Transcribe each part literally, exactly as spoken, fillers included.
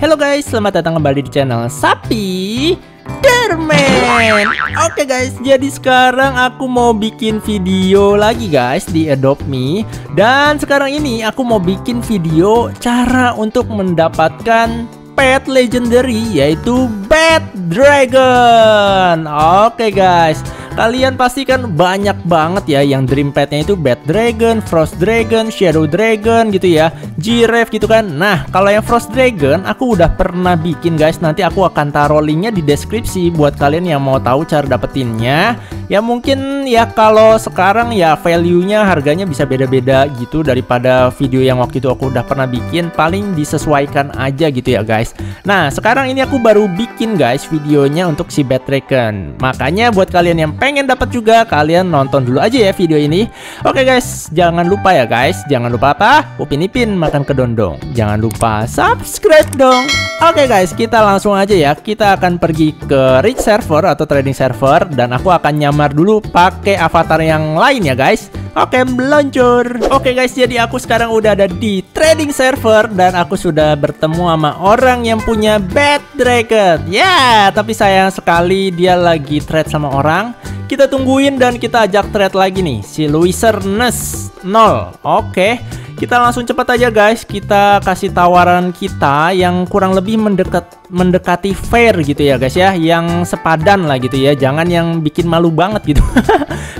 Halo guys, selamat datang kembali di channel Sapidermen. Oke guys, jadi sekarang aku mau bikin video lagi guys di Adopt Me. Dan sekarang ini aku mau bikin video cara untuk mendapatkan pet legendary, yaitu Bat Dragon. Oke guys, kalian pasti kan banyak banget ya yang dream petnya itu Bat Dragon, Frost Dragon, Shadow Dragon gitu ya, Giraffe gitu kan. Nah, kalau yang Frost Dragon aku udah pernah bikin guys. Nanti aku akan taruh linknya di deskripsi buat kalian yang mau tahu cara dapetinnya. Ya mungkin ya kalau sekarang ya value-nya harganya bisa beda-beda gitu daripada video yang waktu itu aku udah pernah bikin. Paling disesuaikan aja gitu ya guys. Nah, sekarang ini aku baru bikin guys videonya untuk si Bat Dragon. Makanya buat kalian yang pengen pengen dapat juga, kalian nonton dulu aja ya video ini. Oke guys, jangan lupa ya guys, jangan lupa apa? Upin Ipin makan kedondong. Jangan lupa subscribe dong. Oke guys, kita langsung aja ya. Kita akan pergi ke rich server atau trading server, dan aku akan nyamar dulu pakai avatar yang lain ya guys. Oke, meluncur. Oke guys, jadi aku sekarang udah ada di trading server, dan aku sudah bertemu sama orang yang punya Bat Dragon. Ya, yeah, tapi sayang sekali dia lagi trade sama orang. Kita tungguin dan kita ajak trade lagi nih, si Louisernus nol. Oke, kita langsung cepat aja guys. Kita kasih tawaran kita yang kurang lebih mendekat mendekati fair gitu ya guys ya, yang sepadan lah gitu ya. Jangan yang bikin malu banget gitu.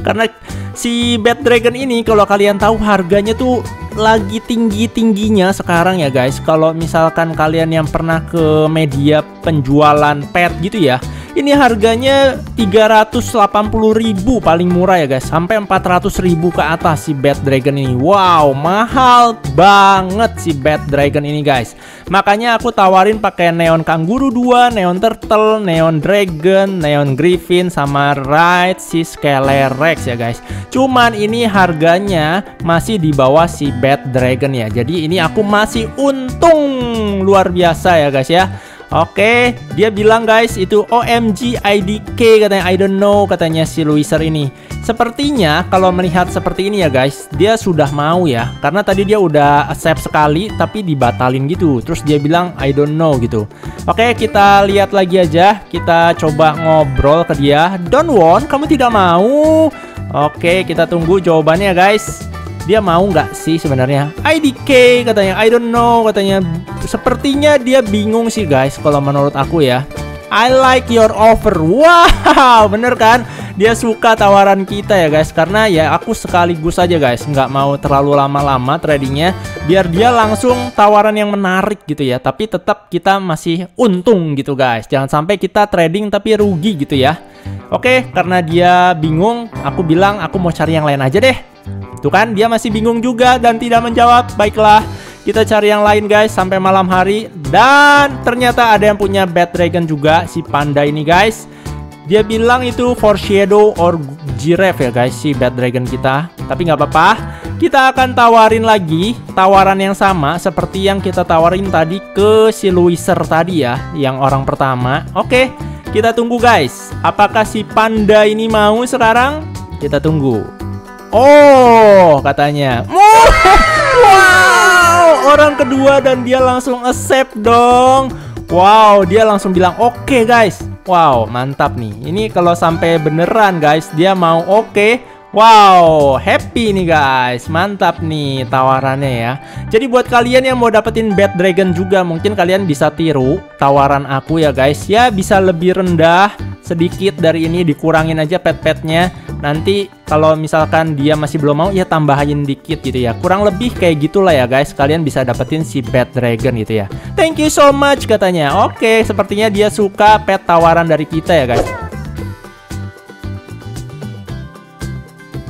Karena si Bat Dragon ini kalau kalian tahu harganya tuh lagi tinggi-tingginya sekarang ya guys. Kalau misalkan kalian yang pernah ke media penjualan pet gitu ya, ini harganya tiga ratus delapan puluh ribu paling murah ya guys, sampai empat ratus ribu ke atas si Bat Dragon ini. Wow, mahal banget si Bat Dragon ini guys. Makanya aku tawarin pakai neon kanguru dua, neon turtle, neon dragon, neon griffin, sama ride si Skelerex ya guys. Cuman ini harganya masih di bawah si Bat Dragon ya. Jadi ini aku masih untung luar biasa ya guys ya. Oke, dia bilang guys itu O M G I D K katanya, I don't know katanya si Louiser ini. Sepertinya kalau melihat seperti ini ya guys, dia sudah mau ya. Karena tadi dia udah accept sekali tapi dibatalin gitu. Terus dia bilang I don't know gitu. Oke, kita lihat lagi aja. Kita coba ngobrol ke dia. Don't want, kamu tidak mau. Oke, kita tunggu jawabannya guys. Dia mau nggak sih sebenarnya? I D K katanya, I don't know katanya. Sepertinya dia bingung sih guys kalau menurut aku ya. I like your offer. Wow, bener kan? Dia suka tawaran kita ya guys. Karena ya aku sekaligus aja guys, nggak mau terlalu lama-lama tradingnya, biar dia langsung tawaran yang menarik gitu ya. Tapi tetap kita masih untung gitu guys. Jangan sampai kita trading tapi rugi gitu ya. Oke, karena dia bingung, aku bilang aku mau cari yang lain aja deh. Tuh kan, dia masih bingung juga dan tidak menjawab. Baiklah, kita cari yang lain guys sampai malam hari. Dan ternyata ada yang punya Bat Dragon juga, si Panda ini guys. Dia bilang itu for Shadow or Giraffe ya guys, si Bat Dragon kita. Tapi nggak apa-apa, kita akan tawarin lagi tawaran yang sama seperti yang kita tawarin tadi ke si Louiser tadi ya, yang orang pertama. Oke, kita tunggu guys. Apakah si Panda ini mau sekarang? Kita tunggu. Oh, katanya. Wow, orang kedua dan dia langsung accept dong. Wow, dia langsung bilang oke okay, guys. Wow, mantap nih. Ini kalau sampai beneran guys, dia mau oke okay. Wow, happy nih guys. Mantap nih tawarannya ya. Jadi buat kalian yang mau dapetin Bat Dragon juga, mungkin kalian bisa tiru tawaran aku ya guys. Ya bisa lebih rendah sedikit dari ini, dikurangin aja pet-petnya. Nanti kalau misalkan dia masih belum mau, ya tambahin dikit gitu ya. Kurang lebih kayak gitulah ya guys, kalian bisa dapetin si Bat Dragon gitu ya. Thank you so much katanya. Oke, sepertinya dia suka pet tawaran dari kita ya guys.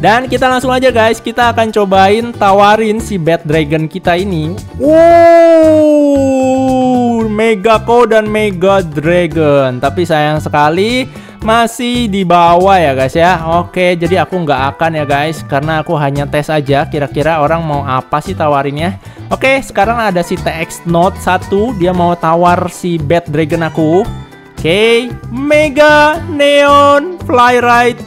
Dan kita langsung aja guys, kita akan cobain tawarin si Bat Dragon kita ini. Wow, Mega Ko dan Mega Dragon. Tapi sayang sekali masih di bawah ya guys ya. Oke, jadi aku nggak akan ya guys, karena aku hanya tes aja kira-kira orang mau apa sih tawarinnya. Oke, sekarang ada si T X Note satu, dia mau tawar si Bat Dragon aku. Oke, Mega Neon Flyride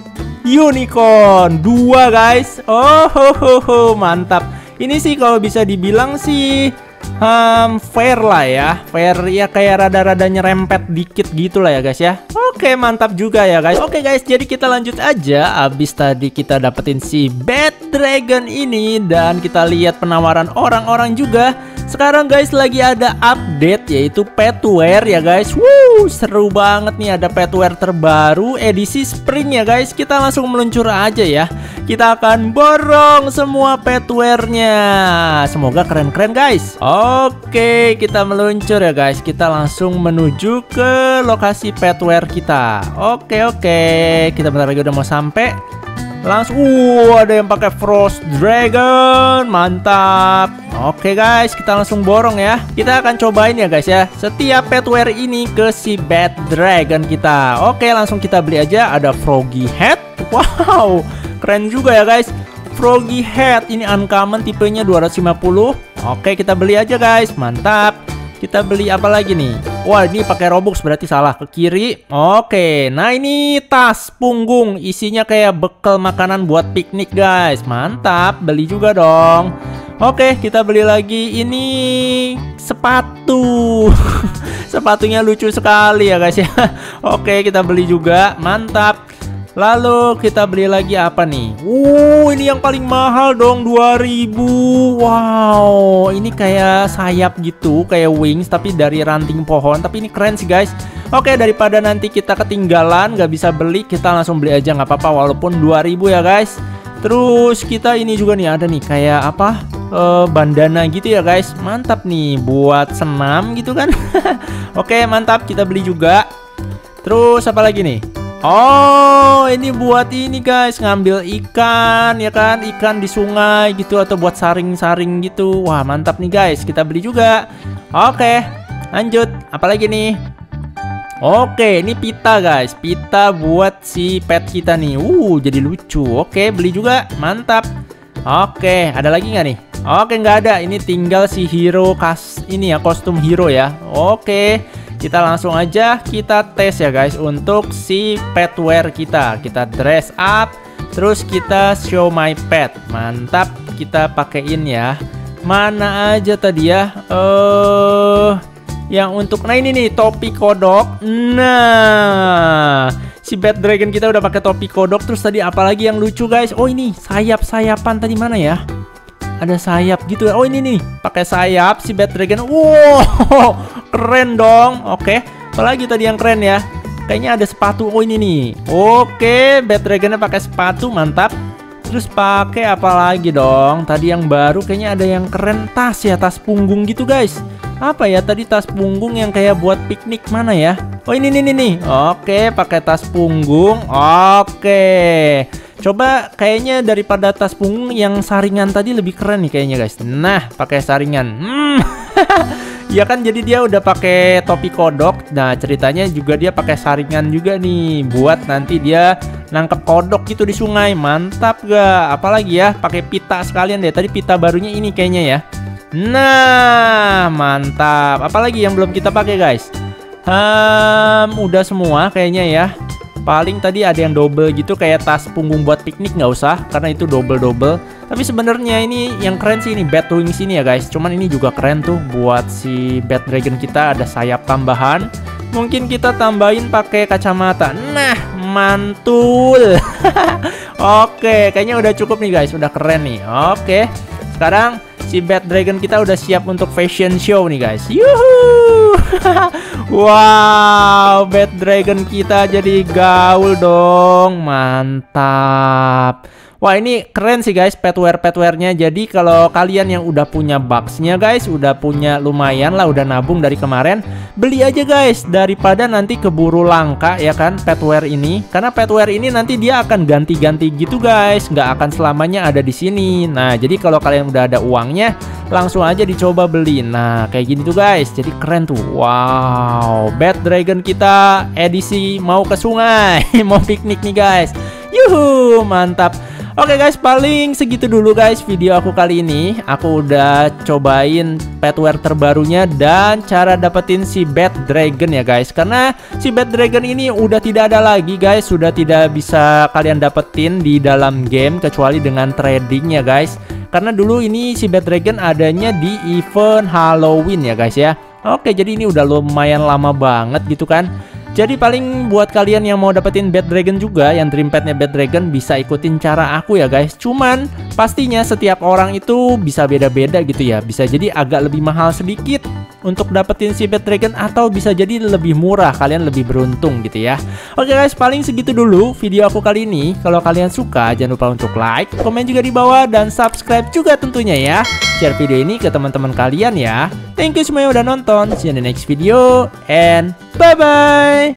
Unicorn dua guys. Oh ho, ho, ho. Mantap. Ini sih kalau bisa dibilang sih um, fair lah ya. Fair ya, kayak rada-rada nyerempet dikit gitu lah ya guys ya. Oke, mantap juga ya guys. Oke guys, jadi kita lanjut aja. Abis tadi kita dapetin si Bat Dragon ini dan kita lihat penawaran orang-orang juga. Sekarang guys lagi ada update yaitu Pet Wear ya guys. Wuh, seru banget nih, ada Pet Wear terbaru edisi spring ya guys. Kita langsung meluncur aja ya. Kita akan borong semua Pet Wear-nya. Semoga keren-keren guys. Oke, kita meluncur ya guys. Kita langsung menuju ke lokasi Pet Wear kita. Oke oke, kita bentar lagi udah mau sampai. Langsung, uh, ada yang pakai Frost Dragon, mantap. Oke guys, kita langsung borong ya. Kita akan cobain ya guys ya, setiap Pet Wear ini ke si Bat Dragon kita. Oke, langsung kita beli aja. Ada Froggy Head, wow, keren juga ya guys. Froggy Head ini uncommon, tipenya dua ratus lima puluh. Oke, kita beli aja guys, mantap. Kita beli apa lagi nih? Wah, ini pakai Robux berarti salah, ke kiri. Oke, nah ini tas punggung, isinya kayak bekal makanan buat piknik guys. Mantap, beli juga dong. Oke, kita beli lagi ini sepatu. Sepatunya lucu sekali ya guys ya. Oke, kita beli juga, mantap. Lalu kita beli lagi apa nih? Uh, ini yang paling mahal dong, dua ribu. Wow, ini kayak sayap gitu, kayak wings tapi dari ranting pohon. Tapi ini keren sih guys. Oke, daripada nanti kita ketinggalan gak bisa beli, kita langsung beli aja nggak apa-apa walaupun dua ribu ya guys. Terus kita ini juga nih, ada nih kayak apa? Uh, bandana gitu ya guys. Mantap nih buat senam gitu kan. Oke, mantap, kita beli juga. Terus apa lagi nih? Oh, ini buat ini guys, ngambil ikan ya kan, ikan di sungai gitu, atau buat saring-saring gitu. Wah, mantap nih guys, kita beli juga. Oke, lanjut, apalagi nih? Oke, ini pita guys, pita buat si pet kita nih. Uh, jadi lucu. Oke, beli juga, mantap. Oke, ada lagi nggak nih? Oke, nggak ada. Ini tinggal si hero kas ini ya, kostum hero ya. Oke. Kita langsung aja kita tes ya guys untuk si Pet Wear kita. Kita dress up, terus kita show my pet. Mantap, kita pakein ya. Mana aja tadi ya? Eh, yang untuk, nah ini nih topi kodok. Nah, si Bat Dragon kita udah pakai topi kodok. Terus tadi apalagi yang lucu guys? Oh ini sayap-sayapan tadi mana ya? Ada sayap gitu ya. Oh ini nih, pakai sayap si Bat Dragon. Wow, keren dong. Oke, apalagi tadi yang keren ya? Kayaknya ada sepatu. Oh ini nih. Oke, Bat Dragonnya pakai sepatu, mantap. Terus pakai apa lagi dong? Tadi yang baru kayaknya ada yang keren, tas ya, tas punggung gitu guys. Apa ya tadi tas punggung yang kayak buat piknik, mana ya? Oh ini nih nih nih. Oke, pakai tas punggung. Oke. Coba kayaknya daripada tas punggung yang saringan tadi lebih keren nih kayaknya guys. Nah, pakai saringan. Hmm. Ya kan, jadi dia udah pakai topi kodok. Nah, ceritanya juga dia pakai saringan juga nih buat nanti dia nangkep kodok gitu di sungai. Mantap gak? Apalagi ya, pakai pita sekalian deh. Tadi pita barunya ini kayaknya ya. Nah, mantap. Apalagi yang belum kita pakai guys? Hmm, udah semua kayaknya ya. Paling tadi ada yang double gitu, kayak tas punggung buat piknik, nggak usah karena itu double-double. Tapi sebenarnya ini yang keren sih ini Bat Wings ini ya guys. Cuman ini juga keren tuh buat si Bat Dragon kita, ada sayap tambahan. Mungkin kita tambahin pakai kacamata. Nah, mantul. Oke, kayaknya udah cukup nih guys, udah keren nih. Oke, sekarang si Bat Dragon kita udah siap untuk fashion show nih guys. Yuhuu. Wow, Bat Dragon kita jadi gaul dong. Mantap. Wah, ini keren sih guys Pet Wear, Pet Wear-nya. Jadi kalau kalian yang udah punya box-nya guys, udah punya lumayan lah, udah nabung dari kemarin, beli aja guys, daripada nanti keburu langka ya kan Pet Wear ini. Karena Pet Wear ini nanti dia akan ganti-ganti gitu guys, nggak akan selamanya ada di sini. Nah, jadi kalau kalian udah ada uangnya, langsung aja dicoba beli. Nah, kayak gini tuh guys, jadi keren tuh. Wow, Bat Dragon kita edisi mau ke sungai, mau piknik nih guys. Yuhu, mantap. Oke guys, paling segitu dulu guys video aku kali ini. Aku udah cobain Pet Wear terbarunya dan cara dapetin si Bat Dragon ya guys. Karena si Bat Dragon ini udah tidak ada lagi guys, sudah tidak bisa kalian dapetin di dalam game kecuali dengan trading ya guys. karena dulu ini si Bat Dragon adanya di event Halloween ya guys ya. Oke, jadi ini udah lumayan lama banget gitu kan. Jadi paling buat kalian yang mau dapetin Bat Dragon juga, yang dreampadnya Bat Dragon, bisa ikutin cara aku ya guys. Cuman pastinya setiap orang itu bisa beda-beda gitu ya. Bisa jadi agak lebih mahal sedikit untuk dapetin si Bat Dragon, atau bisa jadi lebih murah, kalian lebih beruntung gitu ya. Oke guys, paling segitu dulu video aku kali ini. Kalau kalian suka jangan lupa untuk like, komen juga di bawah, dan subscribe juga tentunya ya. Share video ini ke teman-teman kalian ya. Thank you semuanya udah nonton. See you in the next video and bye-bye.